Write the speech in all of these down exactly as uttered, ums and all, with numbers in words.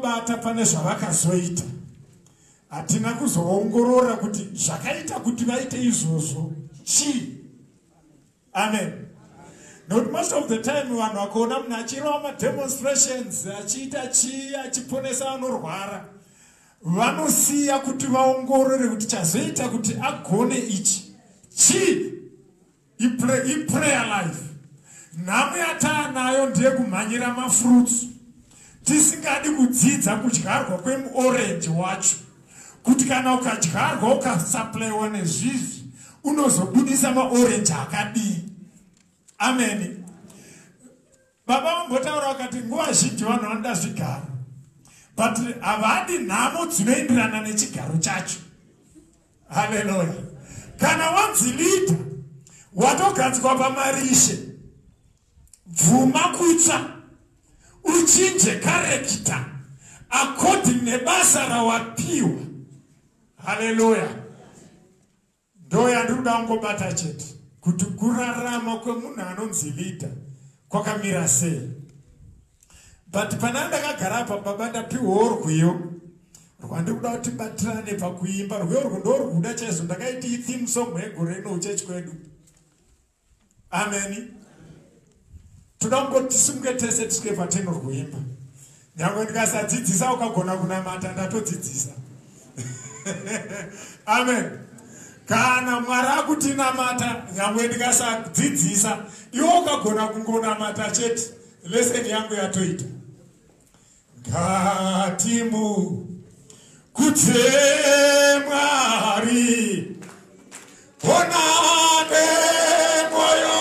inobata pane zvavakazoita. Atina kuzoongorora kuti zvakaita kuti vaite izvozvo chi. Amen. Not most of the time vanhu vakaona munhu achirova mademonstrations achiita chi achiponesa anorwara, vanosiya kuti vaongorore kuti chazoita kuti agone ichi chi. Iprayer life nami atanayo ndiye kumhanyira mafruits, tisingadi kudzidza kudyarwa kwemuorange wacho kuti kana ukadyarwa ukasuplaiwa nezvizvi unozobudisa maorange akadii. Amen. Baba vambotaura vakati nguva zhinji vanhu vanoda zvigaro but havadi nhamo dzinoenderana nechigaro chacho. Haleluya. Kana wanzi leader watogadzikwa pamarishe, bvuma kutsa uchinje character according nebasa rawapiwa. Haleluya. Ndoya ndoda ngobata chete kuti kurarama kwemunhu anonzi leader kwakamira sei. But pananda kagarapa baba ndapiwo rwiyo rwandikuda kuti batirane pakuimba rwiyo rwondorwuda chaizvo ndakaita theme song yegore ino uchechi kwedu. Amen. Tudambo tisunge tese tisike patino rwuimba nyango ndikasadzidzisa ukagona kunamata ndatodzidzisa. Amen. Kana mwara kuti namata nyango ndikasadzidzisa iwo ukagona kungonamata chete leseni yangu yatoita. Ngatimu kutemwari honade moyo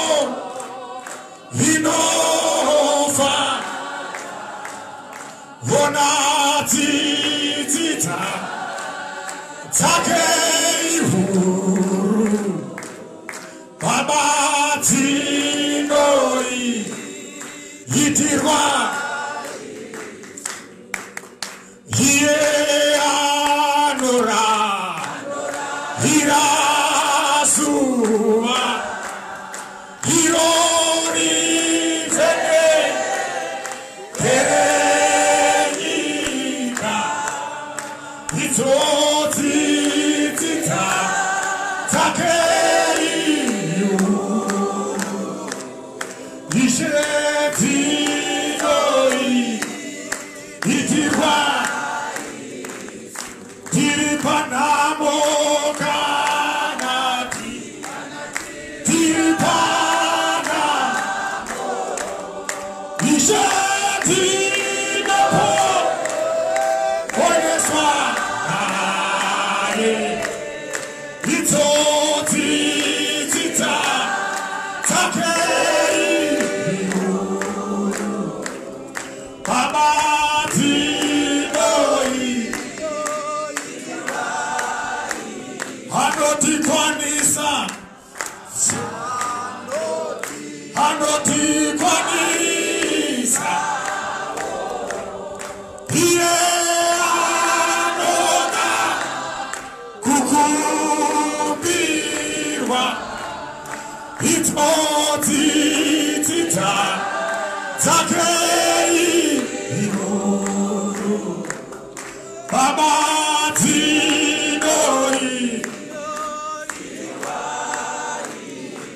vinova vonatitita takeihuru babatinoi yitirwa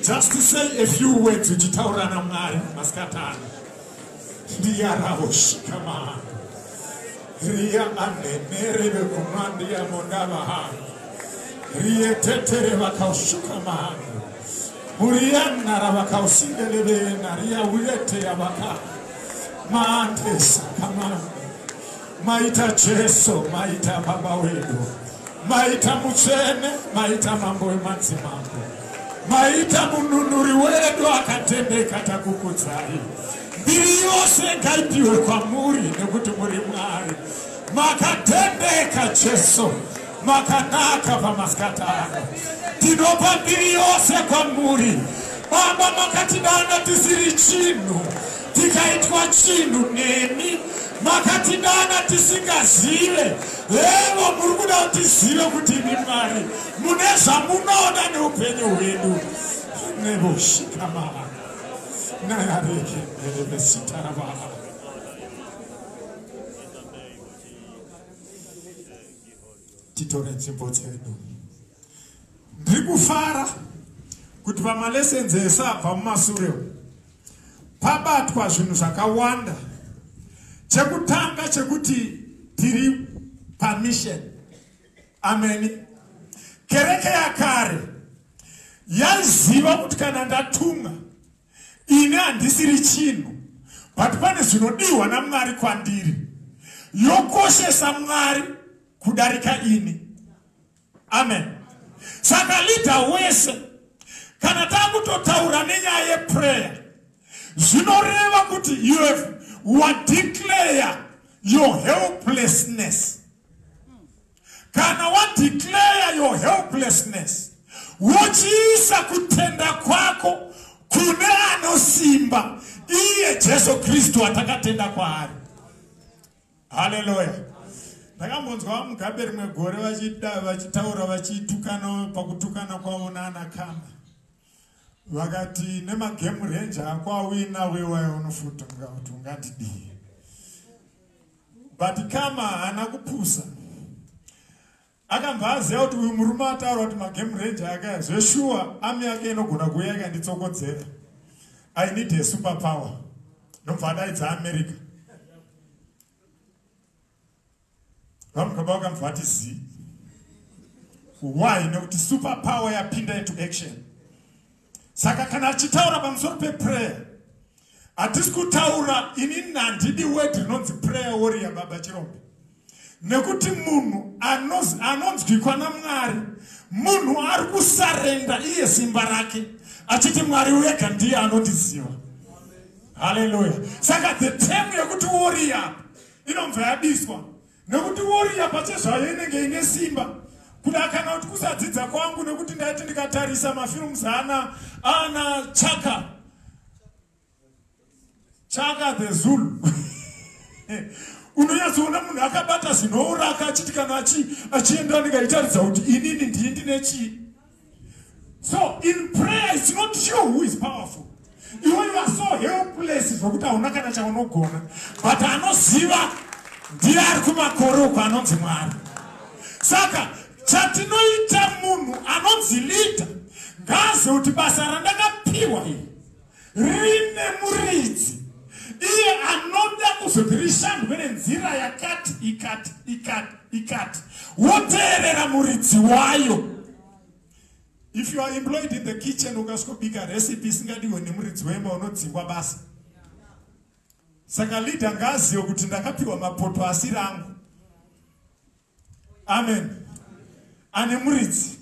just to say a few words with Jitaura na Mari Maskatana. Dia Rahosh, come on. Ria and Nerebe Kumandia Mondava. Ria Tetereva Kaushukaman. Urian Naravakausi Lebe, Naria Wilete Abaka. Mantes, come on. Maita Cheso, Maita Babawedo. Maita Muchene, Maita Mambo Mansimambo. Maita mununuri wedu akatende kata kukutsari. Mbiri yose ngaipiwe kwa muri nekuti muri mwari. Makatendeka Cheso. Makanaka pa Maskatana. Tinopa mbiri yose kwa muri. Baba makatidana tisiri chinu. Tikaitwa chinu neni. Makatidana tisinga zile. Levo muruguda utisilo kutini mari. Munesa munoda ni upenyo wenu. Nebo shikamara. Nayareke mbelebe sitarabara. titore nzvimbo dzedu. Ndiri kufara kuti pamalesenzi esabva mumasure pabatwa zvinhu zvakawanda. Chekutanga chekuti tiri permission. Ameni. Kereke yakare yaziva kuti kana ndatumwa ine handisiri chinhu, but pane zvinodiwa naMwari kwandiri. Yokoshesa Mwari kudarika ini. Amen. Saka lita wese kana takutotaura nenyaya yeprayer zvinoreva kuti you have what declare your helplessness. Kana what declare your helplessness, wochiisa kutenda kwako kune anosimba iye Jesu Kristu atakatenda kwaari. Hallelujah. Ndakambonzwa mugaberi megore vachida vachitaura vachitukana pakutukana kwaona ana Kama. Wakati nema game ranger kwa wina wewe unofuta ngati ngati di. But Kama anakupusa. Akambaze kuti uyu murume ataura kuti magame ranger aka zveshua ami yake inogona kuyeka nditsokodzera. I need a super power. Nomfadai dza America. Ramkabaka mfatisi. Why? Nekuti super power yapinda into action. Saka kana chitaura pamusoro peprayer atisitaura ini nandidi word rinonzi prayer warrior baba Chirombe. Nekuti munhu anozi anonzvikwa naMwari, munhu ari kusarenda iye simba rake achiti Mwari wega ndiye anotiziva. Hallelujah. Saka the time yekuti warrior inomvaya yabiswa. Nekuti warrior pachezvayo inenge ine simba. Kudakana kuti kusadzidza kwangu nekuti ndaiti ndikatarisa mafilms ana ana Chaka. Chaka the Zulu. Unoyazoona munhu akabata zinoura akachiti kana achi achienda ndikaitaridza kuti inini ndii ndine chi. So in prayer it's not you who is powerful. You are so helpless zvokuti hauna kana chaunogona. But anoziva ndiye ari kumakoro kwanonzi Mwari. Saka chatinoita munhu anonzilita ngaze kuti basa randakapiwa iri rine muridzi iye anoda kuzodirishandwe nenzira yakati ikati ikati ikati woteerera muridzi wayo. If you are employed in the kitchen ukasukubika recipe isingadiwe nemuridzi wemba unodzingwa basa. Saka lida ngaziyo kuti ndakapiwa mapoto asiri angu. Amen. Anemuritsi.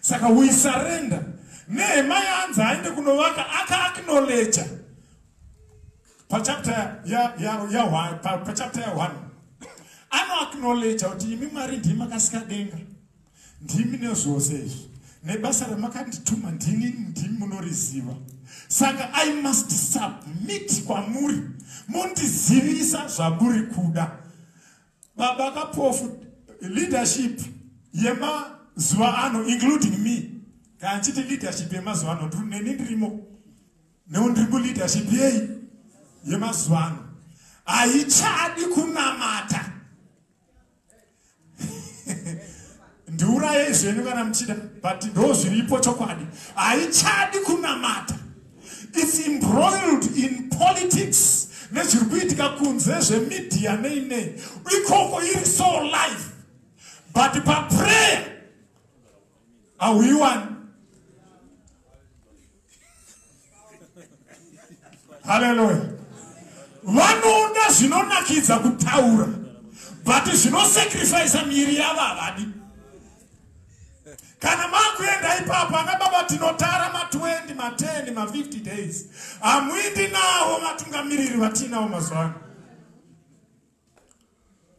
Saka we surrender. Nehemiah anza aende kunovaka aka acknowledge. Pa chapter ya ya ya one, pa chapter ya one. Ano acknowledge kuti imi Mwari ndimi makasikadenga. Ndimi nezvose izvi. Nebasa ramakandituma ndini ndimi munoriziva. Saka I must submit kwamuri. Mondizivisa zvaburi kuda. Baba kapofu leadership yema zwa ano including me kanchiti leadership yema zwa ano ndune ndirimo neundribu leadership yei yema zwa ano aichadi kunamata ndura yesu enukana mchida but those ripo chokwadi aichadi kunamata. It's embroiled in politics nezirikuitika kunze zvemedia nei nei ikoko iri so life. But by prayer, are we one? Hallelujah. Vanoda zvinonakidza kutaura, but zvinosacrifice miri yavavadi. Kana makuenda ipapo anga baba tinotara ma twenty, ma ten, ma fifty days. Amuindi nawo matungamiriri vatinawo mazwana.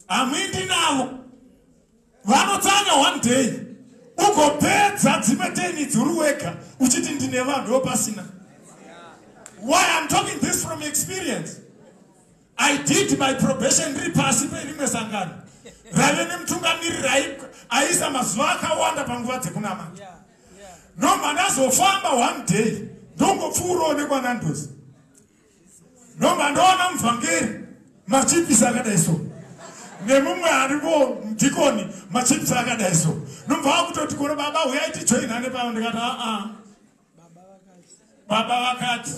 Amuindi nawo. Vanotanga one day ukopedza dzimeteni dzuruweka uchiti ndine vanhu vopasina. Why I'm talking this from experience. I did my probationary pass pe rimwe sangano. Rave nemutungamiriri aisa mazuva akawanda panguva dzekunama. No mandazofamba one day ndongopfuura onekwa nandozi. No mandoona muvhangeri machipisa akadaiso. Nemumwe alipo mtikoni machips akadaso. Numva akutoti kono baba uyaiti choina ne pa ndikata a a. Baba wakati.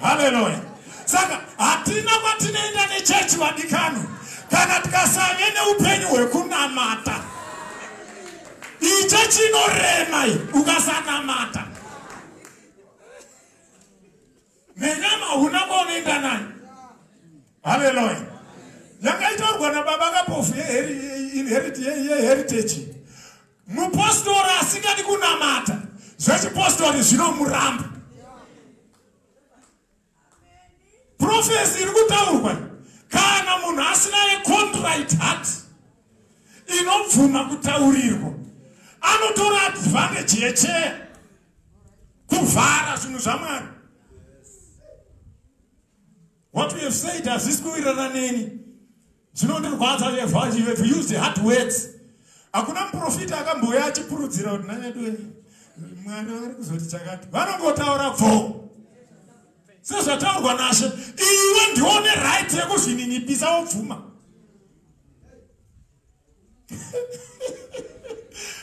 Hallelujah. Saka atina kwatinoenda ne church wadikano. Kana tikasanya ne upenyu hwekuna mata. Ichechi noremai ukasana mata. Mengama unaboenda nani? Hallelujah. Yangaitwa na baba kapofu heritage. Mupostora asikati kuna mata. Zvechi postori zino muramba. Profesi irikutaurwa. Kana munhu asina e contrite heart. Inomvuma kutaurirwa. Anotora advantage yeche. Kuvhara zvinhu zvamwari. What we have said as this going on any. You know the words that you have used the hard words. Akuna mprofita akamboya achipurudzira kuti nanya dweni. Mwana ari kuzoti chakati. Vanongotaura pfo. Sezvataurwa nashe. Iwe ndione right yekuzvininipisa obvuma.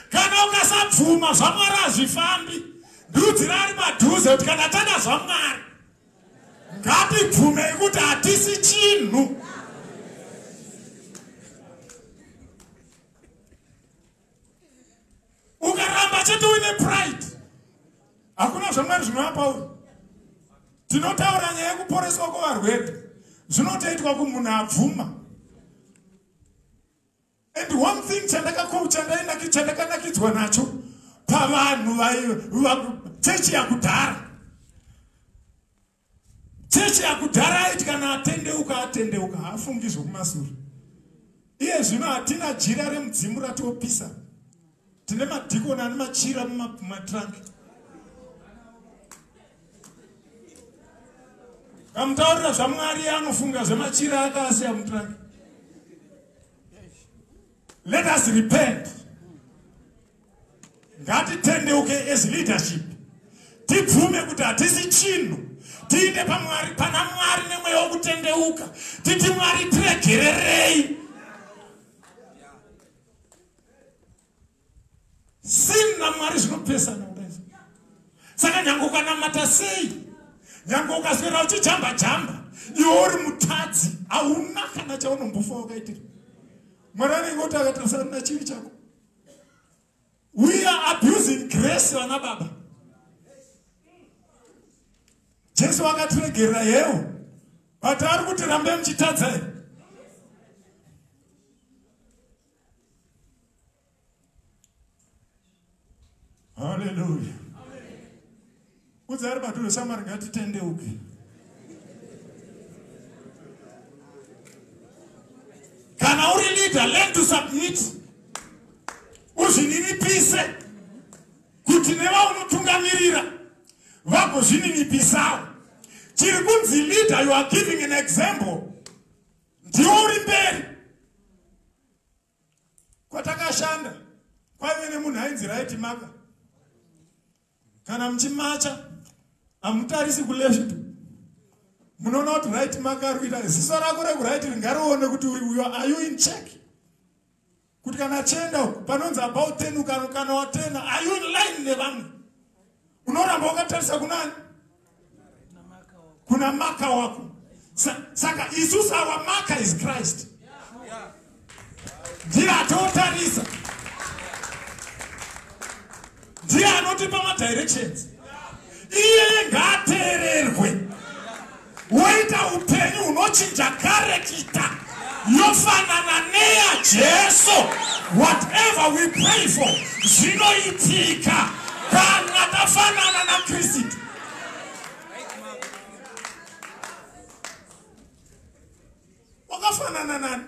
Kana ukasabvuma zvamwari azvifambi. Ndudzi rari madhuze kuti kana tada zvamwari. Kati pume kuti atisi chinhu. Ukaramba chetu ine pride. Hakuna zvamwari zvinoapa uyu. Tinotaura nyaya yekuporeswa kwevarwere. Zvinotoitwa kumunhu abvuma. And one thing chandakanakidzwa nacho pavanhu vachechi yakudhara. Cheche yakudhara itikana atendeuka atendeuka hafungizwe kumasura. Iye zvino atina jira remudzimu ratopisa. Tine madhikona nemachira mumatrange. Kamtaurira zvamwari anofunga zvemachira akasiya mutrange. Let us repent. Ngatitendeuke as leadership. Tipfume kuti atisi chinhu. Tine pamwari pana mwari nemweyo kutendeuka. Titi mwari tiregererei. Sin namwari zvinopesana kudai. Saka nyango kana matasei. Nyango ukaswera uchichamba chamba. Iwe uri mutadzi hauna kana chaunombofa wakaitira. Mwari anengoti akatasana nachivi chako. We are abusing grace vana baba. Jesu akatiregera yeo. But ari kuti rambe muchitadza. Hallelujah. Udzari batu Samari ngatitendeuke. Kana uri leader, learn to submit. Uzvininipise. Kuti neva unotungamirira. Vako zvininipisa. Chirikunzi leader, you are giving an example. Ndiuri mberi. Kwatakashanda. Kwaive nemunhu ainzi right maka. Kana muchimacha amutarisi kuleft. Munoona kuti right maka ari kuita. Ziso rako rekuright ringarione kuti are you in check? Kuti kana chenda uku panonzi about ten ukana watena. Are you in line nevamwe? Unoramba wakatarisa kunani? Kuna maka wako. Saka Jesus our maka is Christ. Ndiye atotarisa. Ndiye anotipa ma directions. Iye ngatererwe. Waita upenyu unochinja karekita. Yofanana neya Jesu. Whatever we pray for, zvinoitika. Kana tafanana na Kristu. Wakafanana nani?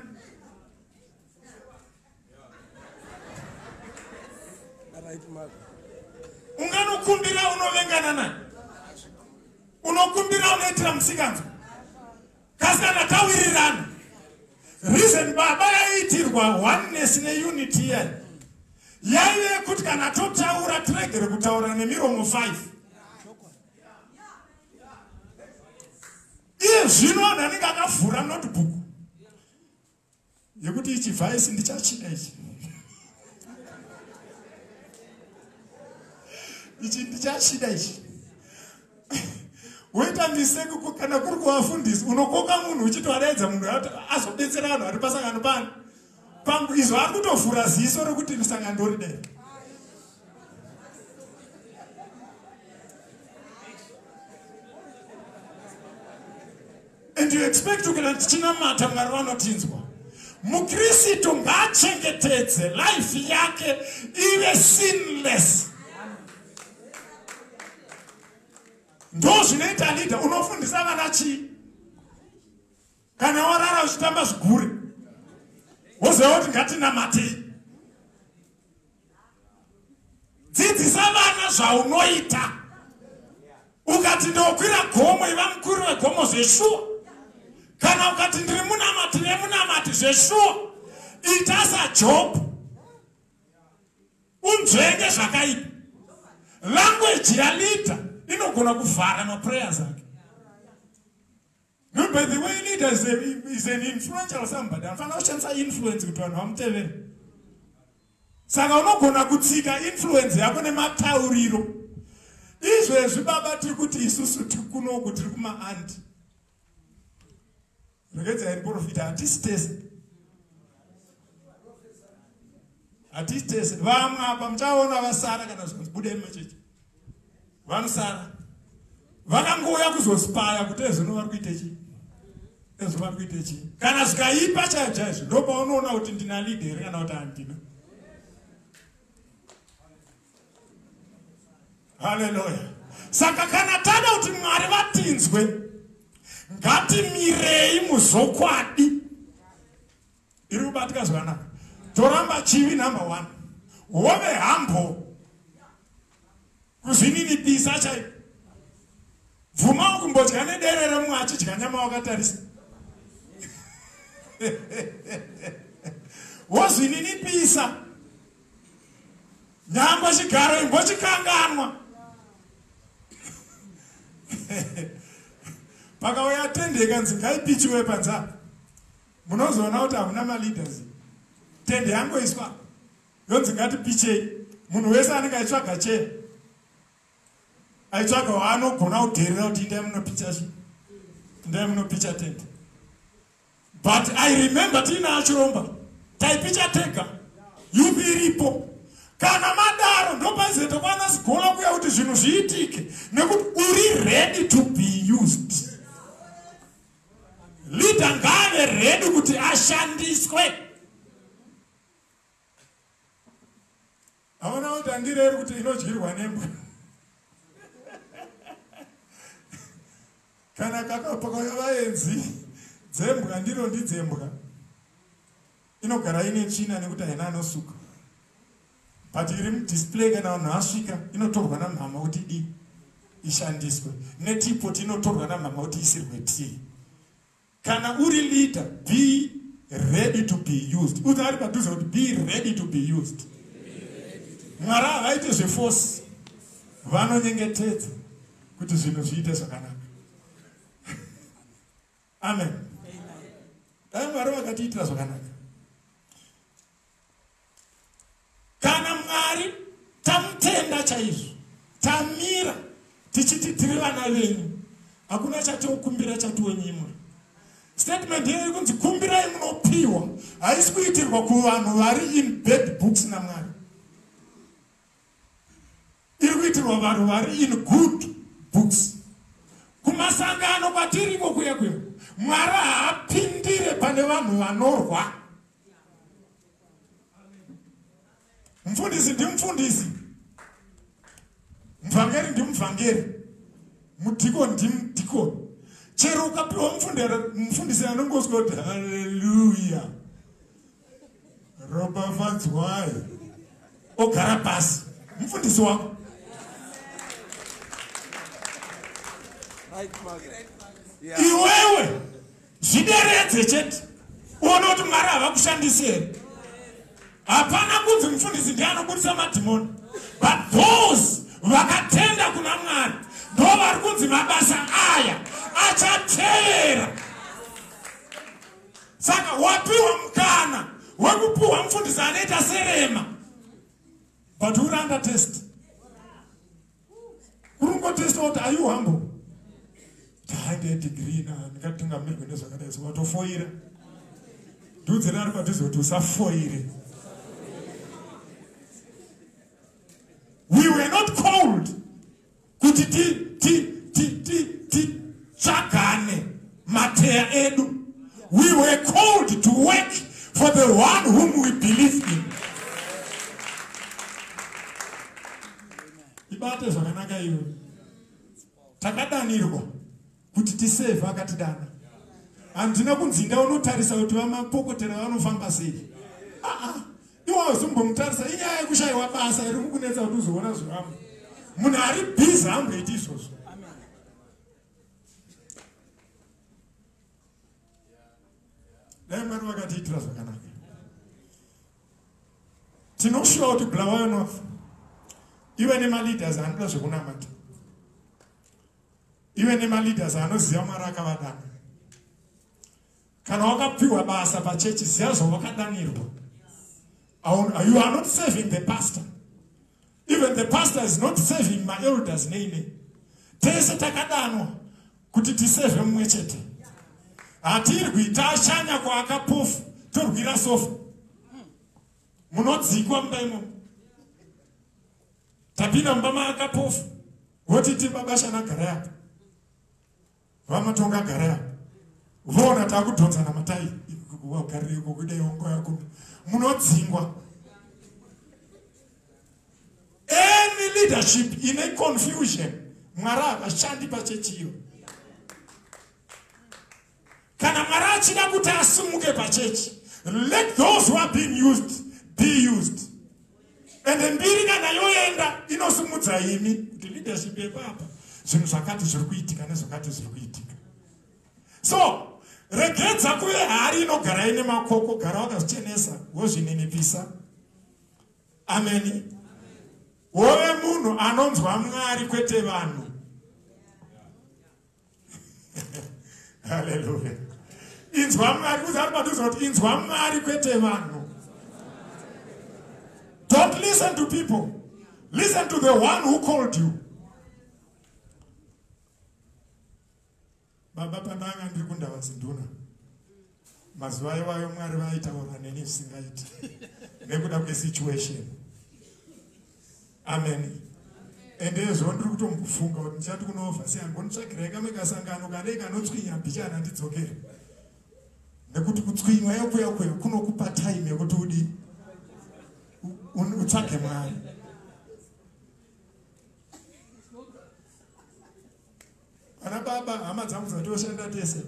Unganukumbira unovengana nani? Unokumbira unoitira musikanzo. Kasana tawirirana. Reason baba yaitirwa oneness ne unity yake. Yaiye kuti kana totaura tiregere kutaura nemiromo five. izvino ndinenge akavhura notebook yekuti ichi vhaisi ndichachida ichi ichi ndichachida ichi weta miseko kana kuri kuwafundisa unokoka munhu uchitoaraidza munhu azobetsera vanhu ari pasangano pano pangu izvo ari kutovhura ziso rekuti musangano ndori dai and you expect kukanachinamata Mwari vanotinzwa mukristo ngaachengetedze life yake ive sinless ndo zvinoita leader unofundisa vana chii kana warara uchitamba zvigure woziva kuti ngatinamatei dzidzisa vana zvaunoita ukati ndokwira gomo iva mukuru wegomo zveshuwa kana ukati ndiri munamati nemunamati zveshuwa ita saJob unzvenge zvakaipa language ya leader inogona kuvhara maprayers ake. No, by the way, leader is, a, is an influencer or somebody. Anofana kushandisa influence kuti vanhu vamutevere. Saka unogona kutsika influence yako nematauriro. Izvezvi baba tiri kuti isusu tiri kunoku tiri kuma andi. Regedzai profita hatisi tese. Hatisi tese. Vamwe apa muchaona vasara kana zvinzi budei mumachechi. Vanosara vakangouya kuzospaya kuti ezvino vari kuite chii ezvino vari kuite chii kana zvikaipa chaizvo ndo paunoona kuti ndina leader here kana kuti handina. Haleluya. Saka kana tada kuti Mwari vatinzwe ngatimirei muzokwadi iri kubatika zvanaka toramba chivi number one hove hambo kuzvinini pisa chaipo bvuma kumbodya nedere remumwe achidya nyama wakatarisa wozvinini pisa nyamba chigaro imbochikanganwa pakauya tende ikanzi ngaipichiwe panzapa munozoona kuti hamuna maleaders tende yangoiswa yonzi ngatipichei munhu wese anenge achitsvaga chee aitsvaga waanogona kugerera kuti ndai munopicha zvi ndai munopicha tende but I remember tiinachiromba taipicha tega yupi iripo kana madaro ndopanze tokwana sigola kuya kuti zvinhu zviitike nekuti uri ready to be used leader ngaave ready kuti ashandiswe haona kuti handireri kuti inodyirwa nembwa kana kakapakauya vaenzi dzembwa ndiro ndidzembwa inogara ine china nekuti haina anosuka but iri mudisplay kana vanhu asvika inotorwa namhama kuti di ishandiswe netipoti inotorwa namhama kuti isirwe tii kana uri leader be ready to be used uti ari padhuze kuti be ready to be used Mwari havaite zvefosi vanonyengetedza kuti zvinhu zviite zvakanaka. Amen. Dai Mwari vakatiitira zvakanaka. Kana Mwari tamutenda chaizvo tamira tichiti tiri vana venyu hakuna chatokumbira chatonyimwa. Statement yeyo kunzi kumbirai munopiwa haisi kuitirwa kuvanhu vari in bad books naMwari. Iri kuitirwa vanhu vari in good books. Kumasangano kwatiri kuya kuya Mwari haapindire pane vanhu vanorwa. Mfundisi ndimfundisi, mvangeri ndimvangeri, mudhikoni ndimudhikoni. Chero ukapiwa mfundisi anongozwa kuti haleluya robafadzwai ogara pasi mfundisi wako. Iwewe zvideredze chete uone kuti Mwari havakushandisi here. Hapana kunzi mfundisi ndiye anoburisa madhimoni but those vakatenda kuna Mwari ndo vari kunzi mabasa aya acha tera. Saka wapiwa mkana, wakupuwa mfundisa aneta serema. But who ran the test? Urungo test what are you humble? Taide degree na nikatunga mimi ndio sakata sio watu foira. Duze na ruka tizo tu sa foire. We were not called. Kuti ti ti ti ti ti chakane matea edu. We were called to work for the one whom we believe in. Ibate zvakanaka iwe. Takadanirwa kuti tisave akatidana. Andina kunzinda unotarisa kuti vamapokotera vanofamba sei. Ah ah. Iwo uzombomutarisa inyaya yekushayiwa basa iri mukunetsa kuti uzoona zvavo. Munhu ari busy hamboiti izvozvo. Amen. Dai Mwari wakatiitira zvakanaka. Tinoshuwa kuti Blawayo North iwe nema leaders anoda zvekunamata. Iwe nema leaders anoziva Mwari akavadana. Kana wakapiwa basa pachechi ziva zvawakadanirwa. You are not serving the pastor. Even the pastor is not serving my elders name. Tese takadano kuti tiseve mumwe chete. Atiri kuita shanya kwa akapofu, torwira sofu. Munodzikwa mbaimo. Tapina mbama akapofu. Woti tibabasha na garaya. Vama tonga garaya. Vona takudonza na matai. Wakari kukude yongo ya kudu. Munodzingwa. Any leadership in a confusion. Mwaraka shandi pachechiyo. Kana marachi na kutasimuke pachechi. Let those who are being used be used. And then birika na yoenda inosumudza imi kuti leadership yepapa zvinhu zvakati zviri kuitika nezvakati zviri kuitika. So regretsa kuve hari inogara ine makoko gara wakazvichenesa wozvininipisa. Ameni. Wove munhu anonzwa Mwari kwete vanhu. Haleluya. Inzwa Mwari kuzaripadhuza kuti inzwa Mwari kwete vanhu. Don't listen to people. Listen to the one who called you. Baba pananga ndiri kundavasi nduna. Mazuva iwayo Mwari vaitaura neni zvisingaiti. Nekuda kwesituation. Amen. Ende zvo ndiri kutombofunga kuti ndichati kunovhasi hangu nditsvakirai kamwe kasangano kadei kanotswinya bhichana ndidzokere. Nekuti kutswinywa yakuya kuya kunokupa time yekuti udii. Utsvake Mwari. Ana baba hama dzangu dzatoshanda tese.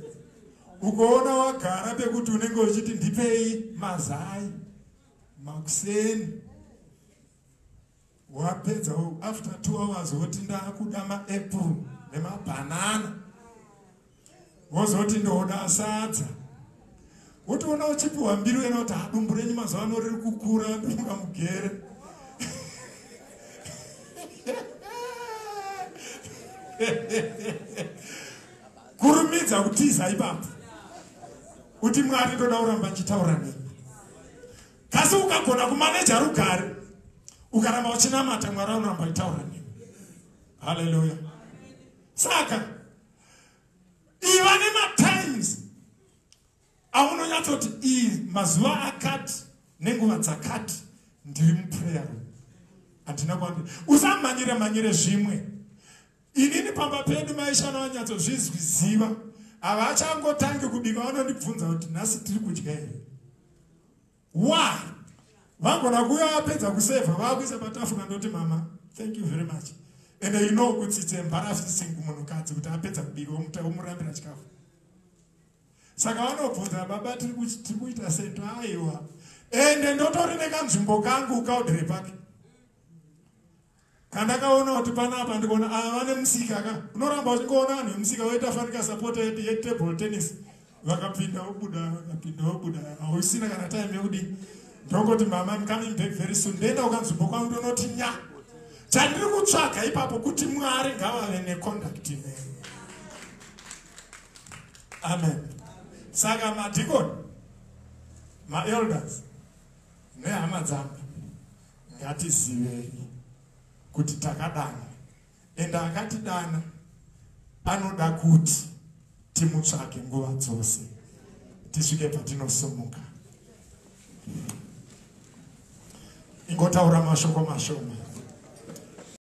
Ukoona wagara pekuti unenge uchiti ndipei mazai makuseni. Wapedza after two hours woti ndakuda maapple nemabanana. Wozoti ndoda sadza. Wotoona uchipiwa mbiru ena kuti dumbu renyu mazuva ano riri kukura ndinga mugere. Kurumidza kutiza ipapo. Kuti Mwari ndoda kuramba nchitaura nemi. Kasi ukagona kumaneja rugare. Ukaramba uchinamata Mwari unoramba nchitaura nemi. Haleluya. Saka. Iva nematimes. Auno nyatoti i mazuva akati nenguva dzakati ndiri muprayer. Andina kwandi usamanyire manyire zvimwe. Inini pamba pedu maishana wanyato zvizviziva. Avachangotange kubika vanondibvunza kuti nhasi tiri kudya here. Why? Vangona kuya vapedza kusevha vakuisa patafura ndoti mama, thank you very much. And you know kuti tsembarafising munhukadzi kuti apedza kubika omurambira chikafu. Saka wanobvunza baba tiri kuita sento aiwa. Ende ndotori nekanzvimbo kangu kaudhere pake. Kandakaona kuti panapa ndikuona ava nemusika aka. Unoramba uchingoona anhu emusika oita fanika sapota yetable tennis. Vakapinda obuda, vakapinda obuda. Hausina kana time yekudii. Ndongoti mama I'm coming back very soon. Ndenda kukanzvimbo kwangu ndonoti nya. Chandiri kutsvaga ipapo kuti Mwari ngavave neconduct. Amen. Saka madikoni, ma elders, ne amadzambi, ngati siwe, kuti takadana, enda akati dana, anoda kuti, timu chake nguva dzose, tisvike patinosomuka. Ingotaura mashoko mashoma.